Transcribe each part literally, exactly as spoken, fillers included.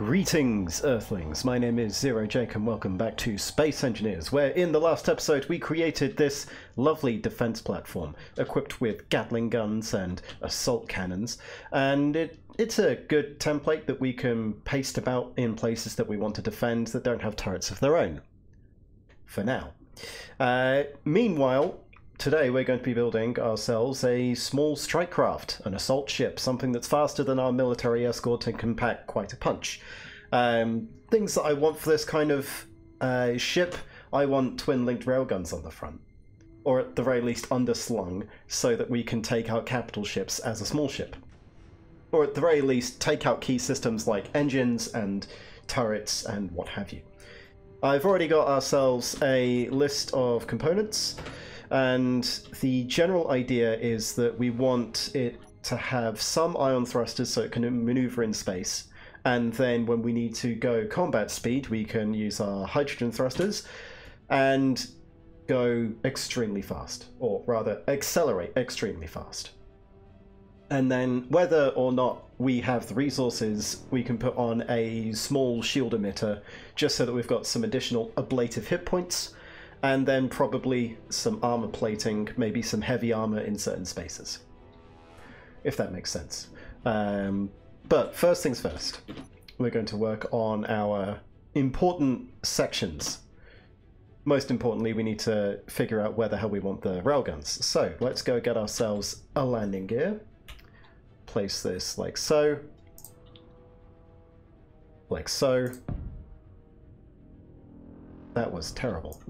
Greetings, Earthlings! My name is Zero Jake and welcome back to Space Engineers, where in the last episode we created this lovely defense platform equipped with Gatling guns and assault cannons, and it, it's a good template that we can paste about in places that we want to defend that don't have turrets of their own. For now. Uh, meanwhile, today we're going to be building ourselves a small strike craft, an assault ship, something that's faster than our military escort and can pack quite a punch. Um, things that I want for this kind of uh, ship, I want twin-linked railguns on the front, or at the very least underslung, so that we can take out capital ships as a small ship. Or at the very least take out key systems like engines and turrets and what have you. I've already got ourselves a list of components. And the general idea is that we want it to have some ion thrusters so it can maneuver in space. And then when we need to go combat speed, we can use our hydrogen thrusters and go extremely fast, or rather accelerate extremely fast. And then whether or not we have the resources, we can put on a small shield emitter just so that we've got some additional ablative hit points. And then probably some armor plating, maybe some heavy armor in certain spaces, if that makes sense. Um, but first things first, we're going to work on our important sections. Most importantly, we need to figure out where the hell we want the railguns. So let's go get ourselves a landing gear. Place this like so, like so. That was terrible.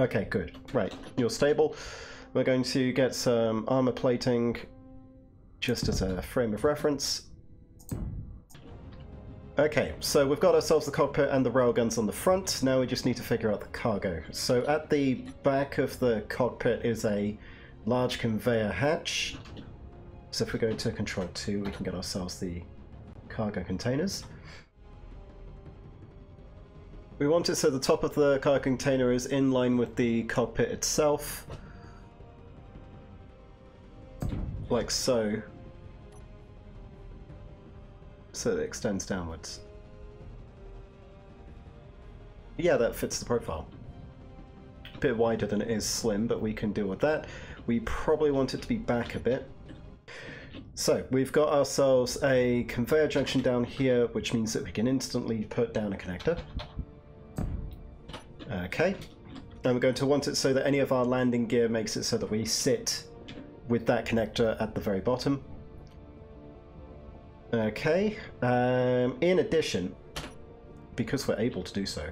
Okay, good. Right, you're stable. We're going to get some armor plating just as a frame of reference. Okay, so we've got ourselves the cockpit and the railguns on the front. Now we just need to figure out the cargo. So at the back of the cockpit is a large conveyor hatch. So if we go to Control two, we can get ourselves the cargo containers. We want it so the top of the cargo container is in line with the cockpit itself. Like so. So it extends downwards. Yeah, that fits the profile. A bit wider than it is slim, but we can deal with that. We probably want it to be back a bit. So, we've got ourselves a conveyor junction down here, which means that we can instantly put down a connector. Okay. And we're going to want it so that any of our landing gear makes it so that we sit with that connector at the very bottom. Okay. Um, in addition, because we're able to do so,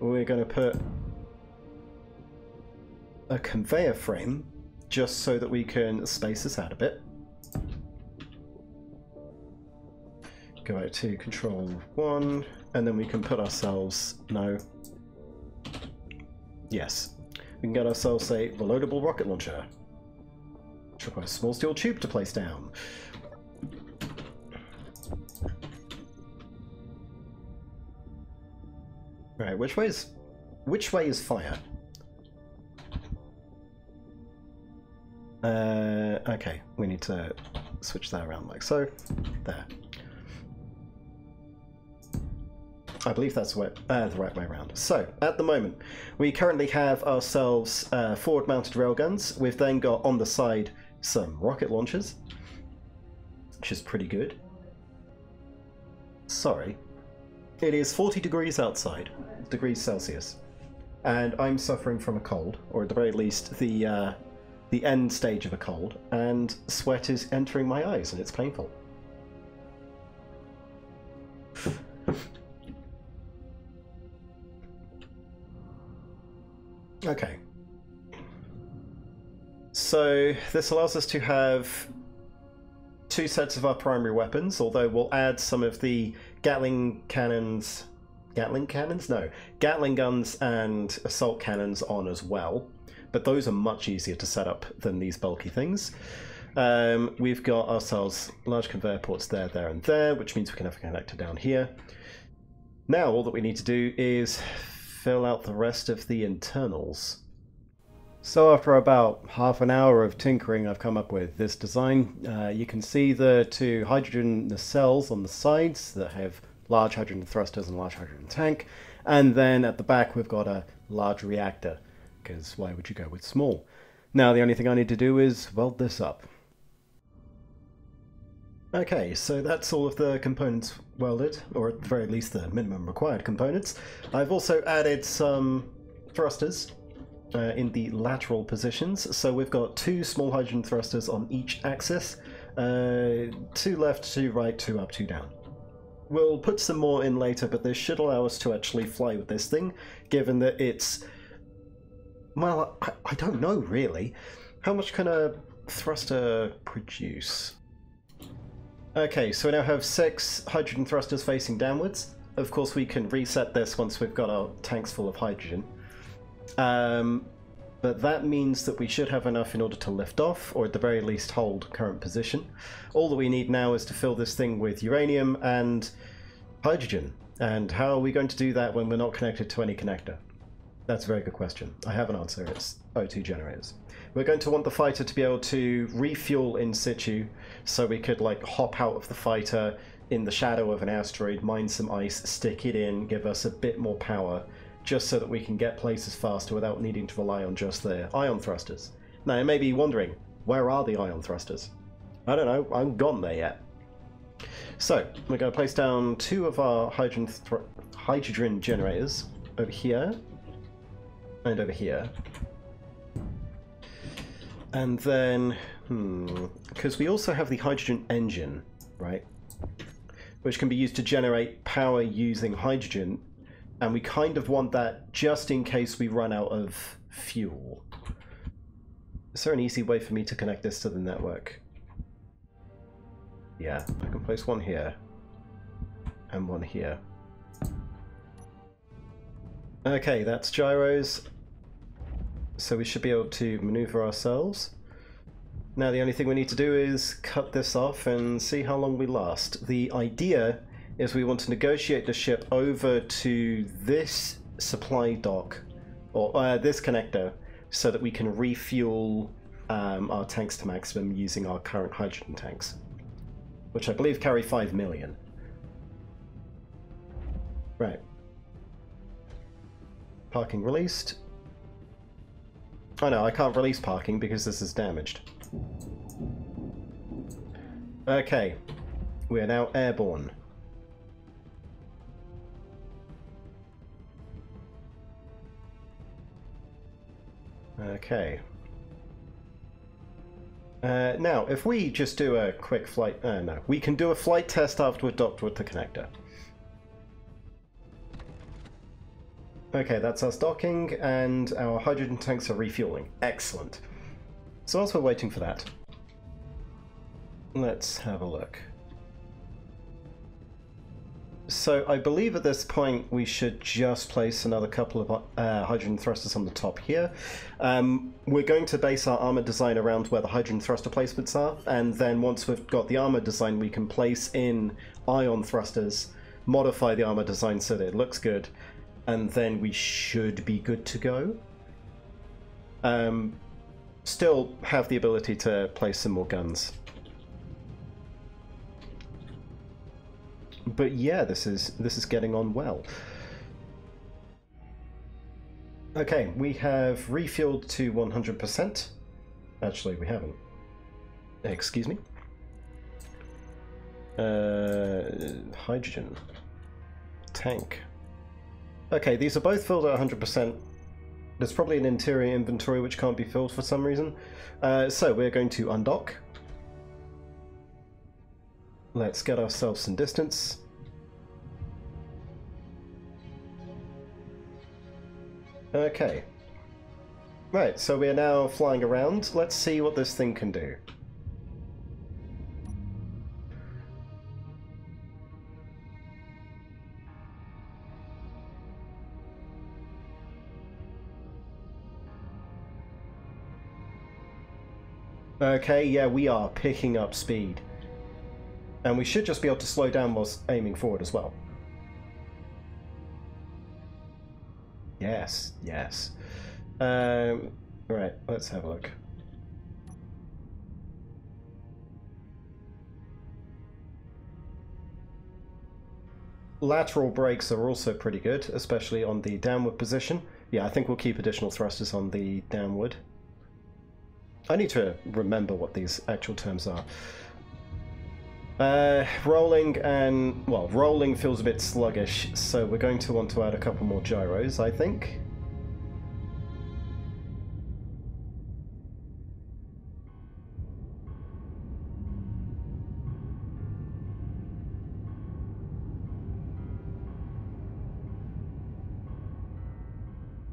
we're going to put a conveyor frame just so that we can space this out a bit. Go out to Control one, and then we can put ourselves, no, yes, we can get ourselves a reloadable rocket launcher, which requires a small steel tube to place down. Right, which way is, which way is fire? Uh, okay, we need to switch that around like so, there. I believe that's the, way, uh, the right way around. So, at the moment, we currently have ourselves uh, forward-mounted railguns. We've then got, on the side, some rocket launchers, which is pretty good. Sorry. It is forty degrees outside, degrees Celsius, and I'm suffering from a cold, or at the very least, the, uh, the end stage of a cold, and sweat is entering my eyes, and it's painful. Okay, so this allows us to have two sets of our primary weapons, although we'll add some of the Gatling cannons, Gatling cannons? No, Gatling guns and assault cannons on as well, but those are much easier to set up than these bulky things. Um, we've got ourselves large conveyor ports there, there and there, which means we can have a connector down here. Now all that we need to do is fill out the rest of the internals. So after about half an hour of tinkering, I've come up with this design. Uh, you can see the two hydrogen nacelles on the sides that have large hydrogen thrusters and large hydrogen tank, and then at the back we've got a large reactor, because why would you go with small? Now the only thing I need to do is weld this up. Okay, so that's all of the components welded, or at the very least the minimum required components. I've also added some thrusters Uh, in the lateral positions. So we've got two small hydrogen thrusters on each axis, uh, two left, two right, two up, two down. We'll put some more in later, but this should allow us to actually fly with this thing, given that it's... well, I, I don't know really. How much can a thruster produce? Okay, so we now have six hydrogen thrusters facing downwards. Of course we can reset this once we've got our tanks full of hydrogen. Um, but that means that we should have enough in order to lift off, or at the very least hold current position. All that we need now is to fill this thing with uranium and hydrogen. And how are we going to do that when we're not connected to any connector? That's a very good question. I have an answer. It's O two generators. We're going to want the fighter to be able to refuel in situ, so we could like hop out of the fighter in the shadow of an asteroid, mine some ice, stick it in, give us a bit more power, just so that we can get places faster without needing to rely on just the ion thrusters. Now you may be wondering, where are the ion thrusters? I don't know, I haven't gone there yet. So we're going to place down two of our hydrogen, hydrogen generators over here and over here. And then, hmm, because we also have the hydrogen engine, right? Which can be used to generate power using hydrogen. And we kind of want that just in case we run out of fuel. Is there an easy way for me to connect this to the network? Yeah, I can place one here. And one here. Okay, that's gyros. So we should be able to maneuver ourselves. Now the only thing we need to do is cut this off and see how long we last. The idea is we want to negotiate the ship over to this supply dock, or uh, this connector, so that we can refuel um, our tanks to maximum using our current hydrogen tanks, which I believe carry five million. Right. Parking released. Oh no, I can't release parking because this is damaged. Okay, we are now airborne. Okay. Uh, now, if we just do a quick flight... Uh, no, we can do a flight test after we're docked with the connector. Okay, that's us docking, and our hydrogen tanks are refueling. Excellent. So whilst we're waiting for that, let's have a look. So I believe at this point we should just place another couple of uh, hydrogen thrusters on the top here. Um, we're going to base our armor design around where the hydrogen thruster placements are, and then once we've got the armor design we can place in ion thrusters, modify the armor design so that it looks good, and then we should be good to go. Um, still have the ability to place some more guns. But yeah, this is this is getting on well. Okay, we have refueled to one hundred percent. Actually, we haven't. Excuse me. Uh, hydrogen. Tank. Okay, these are both filled at one hundred percent. There's probably an interior inventory which can't be filled for some reason. Uh, so we're going to undock. Let's get ourselves some distance. Okay. Right, so we are now flying around. Let's see what this thing can do. Okay, yeah, we are picking up speed. And we should just be able to slow down whilst aiming forward as well. Yes, yes. Um, Alright, let's have a look. Lateral brakes are also pretty good, especially on the downward position. Yeah, I think we'll keep additional thrusters on the downward. I need to remember what these actual terms are. Uh, rolling and... well, rolling feels a bit sluggish, so we're going to want to add a couple more gyros, I think.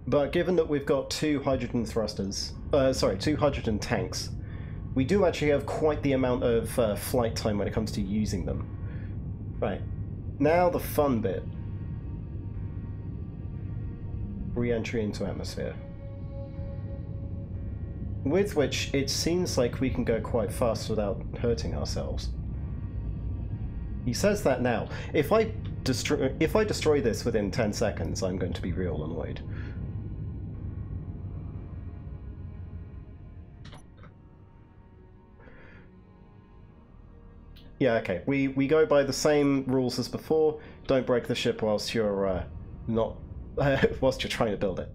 But given that we've got two hydrogen thrusters, uh, sorry, two hydrogen tanks, we do actually have quite the amount of uh, flight time when it comes to using them. Right, now the fun bit. Re-entry into atmosphere. With which it seems like we can go quite fast without hurting ourselves. He says that now. If I, destroy, if I destroy this within ten seconds, I'm going to be real annoyed. Yeah, okay. We we go by the same rules as before. Don't break the ship whilst you're uh, not uh, whilst you're trying to build it.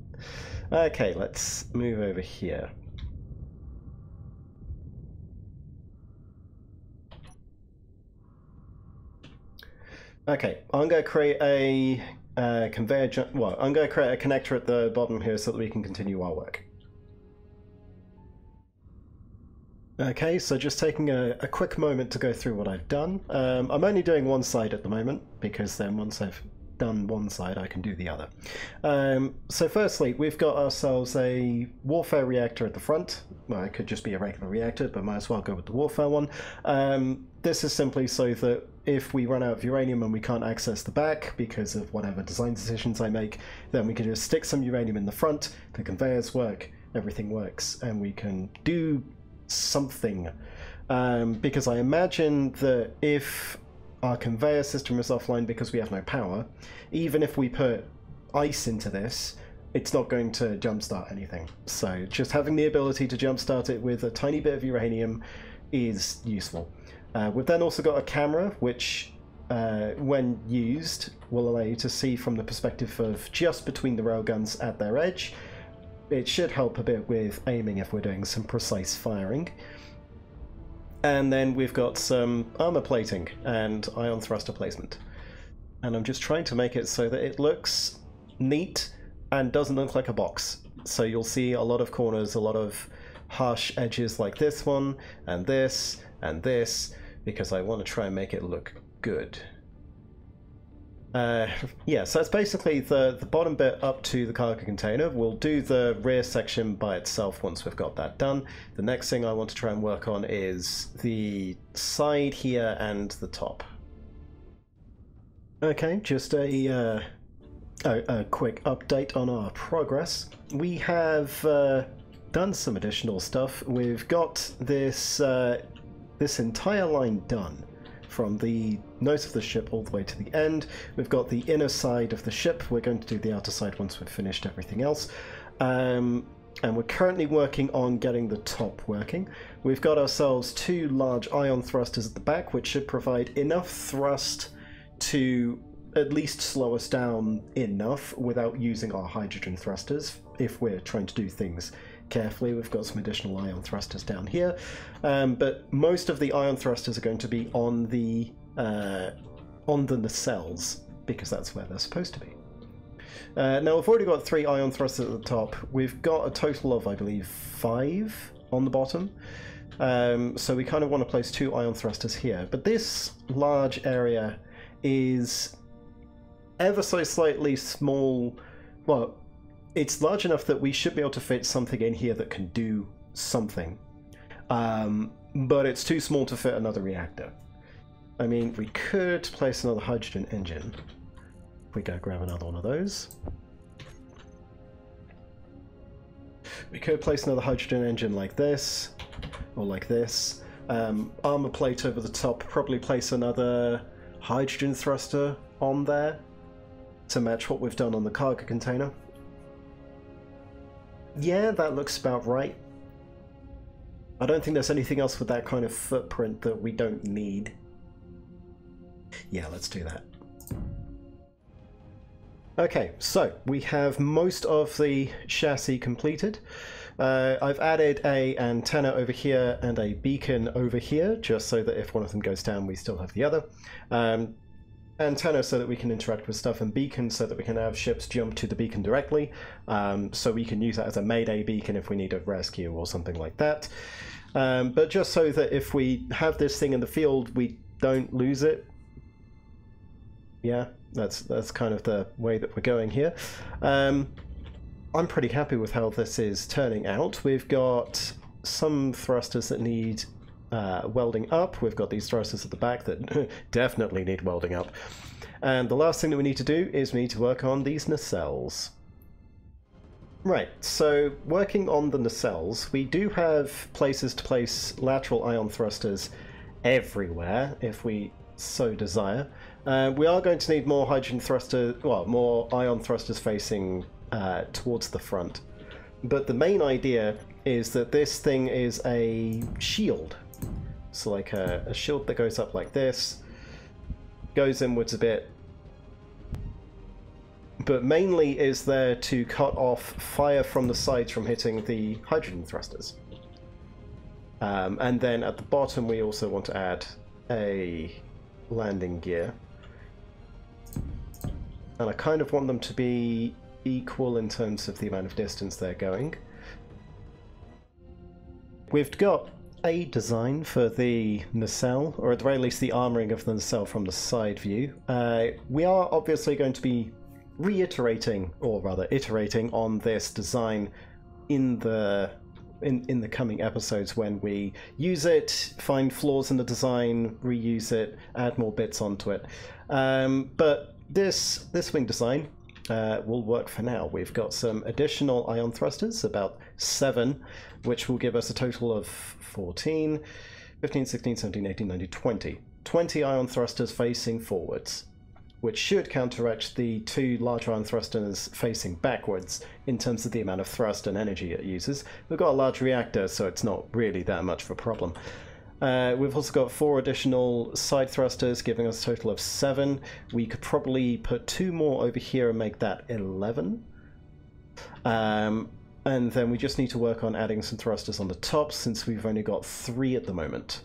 Okay, let's move over here. Okay, I'm going to create a uh, conveyor ju- well, I'm going to create a connector at the bottom here so that we can continue our work. Okay, so just taking a, a quick moment to go through what I've done. Um, I'm only doing one side at the moment, because then once I've done one side, I can do the other. Um, so firstly, we've got ourselves a warfare reactor at the front. Well, it could just be a regular reactor, but might as well go with the warfare one. Um, this is simply so that if we run out of uranium and we can't access the back because of whatever design decisions I make, then we can just stick some uranium in the front, the conveyors work, everything works, and we can do something, um, because I imagine that if our conveyor system is offline because we have no power, even if we put ice into this, it's not going to jumpstart anything. So just having the ability to jumpstart it with a tiny bit of uranium is useful. Uh, we've then also got a camera which, uh, when used, will allow you to see from the perspective of just between the railguns at their edge. It should help a bit with aiming if we're doing some precise firing. And then we've got some armor plating and ion thruster placement. And I'm just trying to make it so that it looks neat and doesn't look like a box. So you'll see a lot of corners, a lot of harsh edges like this one, and this, and this, because I want to try and make it look good. Uh, yeah, so that's basically the, the bottom bit up to the cargo container. We'll do the rear section by itself once we've got that done. The next thing I want to try and work on is the side here and the top. Okay, just a, uh, a, a quick update on our progress. We have uh, done some additional stuff. We've got this, uh, this entire line done. From the nose of the ship all the way to the end. We've got the inner side of the ship. We're going to do the outer side once we've finished everything else. Um, and we're currently working on getting the top working. We've got ourselves two large ion thrusters at the back, which should provide enough thrust to at least slow us down enough without using our hydrogen thrusters if we're trying to do things carefully. We've got some additional ion thrusters down here, um, but most of the ion thrusters are going to be on the uh, on the nacelles because that's where they're supposed to be. Uh, now we've already got three ion thrusters at the top. We've got a total of, I believe, five on the bottom. Um, so we kind of want to place two ion thrusters here, but this large area is ever so slightly small. Well, it's large enough that we should be able to fit something in here that can do something, um, but it's too small to fit another reactor. I mean, we could place another hydrogen engine. If we go grab another one of those. We could place another hydrogen engine like this, or like this. Um, armor plate over the top, probably place another hydrogen thruster on there to match what we've done on the cargo container. Yeah, that looks about right. I don't think there's anything else with that kind of footprint that we don't need. Yeah, let's do that. Okay, so we have most of the chassis completed. Uh, I've added a antenna over here and a beacon over here, just so that if one of them goes down, we still have the other. Um, antenna so that we can interact with stuff, and beacon so that we can have ships jump to the beacon directly, um, so we can use that as a mayday beacon if we need a rescue or something like that. Um, but just so that if we have this thing in the field, we don't lose it. Yeah, that's that's kind of the way that we're going here. Um, I'm pretty happy with how this is turning out. We've got some thrusters that need uh, welding up. We've got these thrusters at the back that definitely need welding up. And the last thing that we need to do is we need to work on these nacelles. Right, so working on the nacelles, we do have places to place lateral ion thrusters everywhere if we so desire. Uh, we are going to need more hydrogen thrusters, well, more ion thrusters facing Uh, towards the front, but the main idea is that this thing is a shield, so like a, a shield that goes up like this, goes inwards a bit, but mainly is there to cut off fire from the sides from hitting the hydrogen thrusters. Um, and then at the bottom we also want to add a landing gear, and I kind of want them to be equal in terms of the amount of distance they're going. We've got a design for the nacelle, or at the very least the armoring of the nacelle from the side view. Uh, we are obviously going to be reiterating, or rather iterating on this design in the in, in the coming episodes when we use it, find flaws in the design, reuse it, add more bits onto it. Um, but this, this wing design Uh, will work for now. We've got some additional ion thrusters, about seven, which will give us a total of fourteen, fifteen, sixteen, seventeen, eighteen, nineteen, twenty. twenty ion thrusters facing forwards, which should counteract the two large ion thrusters facing backwards in terms of the amount of thrust and energy it uses. We've got a large reactor, so it's not really that much of a problem. Uh, we've also got four additional side thrusters, giving us a total of seven. We could probably put two more over here and make that eleven. Um, and then we just need to work on adding some thrusters on the top, since we've only got three at the moment.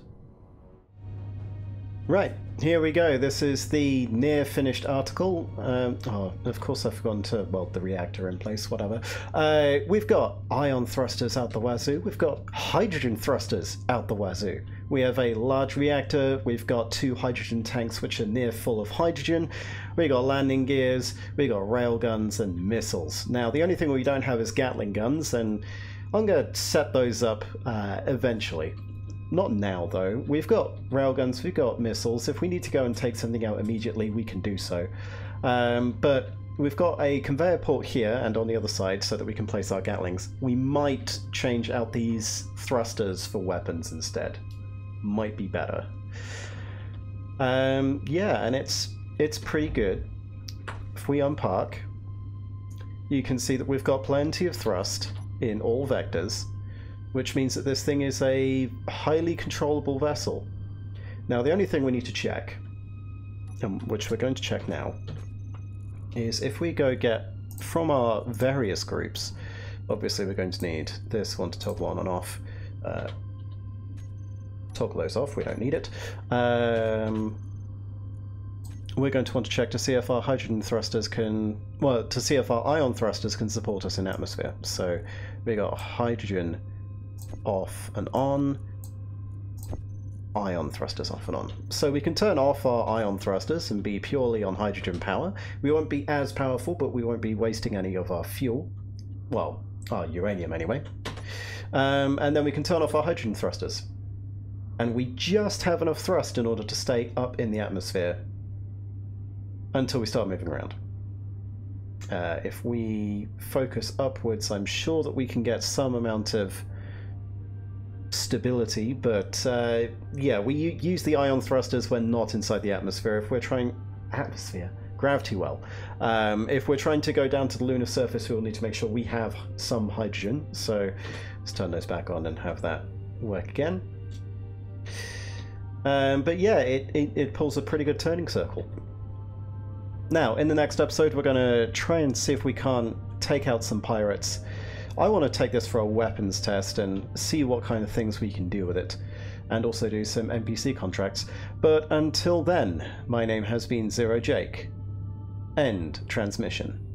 Right, here we go. This is the near-finished article. Um, oh, of course I've forgotten to weld the reactor in place, whatever. Uh, we've got ion thrusters out the wazoo. We've got hydrogen thrusters out the wazoo. We have a large reactor. We've got two hydrogen tanks which are near full of hydrogen. We've got landing gears. We've got rail guns and missiles. Now, the only thing we don't have is Gatling guns, and I'm going to set those up uh, eventually. Not now, though. We've got railguns, we've got missiles. If we need to go and take something out immediately, we can do so. Um, but we've got a conveyor port here and on the other side so that we can place our Gatlings. We might change out these thrusters for weapons instead. Might be better. Um, yeah, and it's, it's pretty good. If we unpark, you can see that we've got plenty of thrust in all vectors, which means that this thing is a highly controllable vessel. Now, the only thing we need to check, um, which we're going to check now, is if we go get from our various groups, obviously we're going to need this one to toggle on and off. Uh, toggle those off, we don't need it. Um, we're going to want to check to see if our hydrogen thrusters can, well, to see if our ion thrusters can support us in atmosphere. So we got hydrogen off and on, ion thrusters off and on. So we can turn off our ion thrusters and be purely on hydrogen power. We won't be as powerful, but we won't be wasting any of our fuel. Well, our uranium anyway. Um, and then we can turn off our hydrogen thrusters. And we just have enough thrust in order to stay up in the atmosphere until we start moving around. Uh, if we focus upwards, I'm sure that we can get some amount of stability, but uh, yeah, we use the ion thrusters when not inside the atmosphere. If we're trying atmosphere, gravity well. Um, if we're trying to go down to the lunar surface, we'll need to make sure we have some hydrogen. So let's turn those back on and have that work again. Um, but yeah, it, it, it pulls a pretty good turning circle. Now, in the next episode, we're going to try and see if we can't take out some pirates. I want to take this for a weapons test and see what kind of things we can do with it, and also do some N P C contracts. But until then, my name has been Zero Jake. End transmission.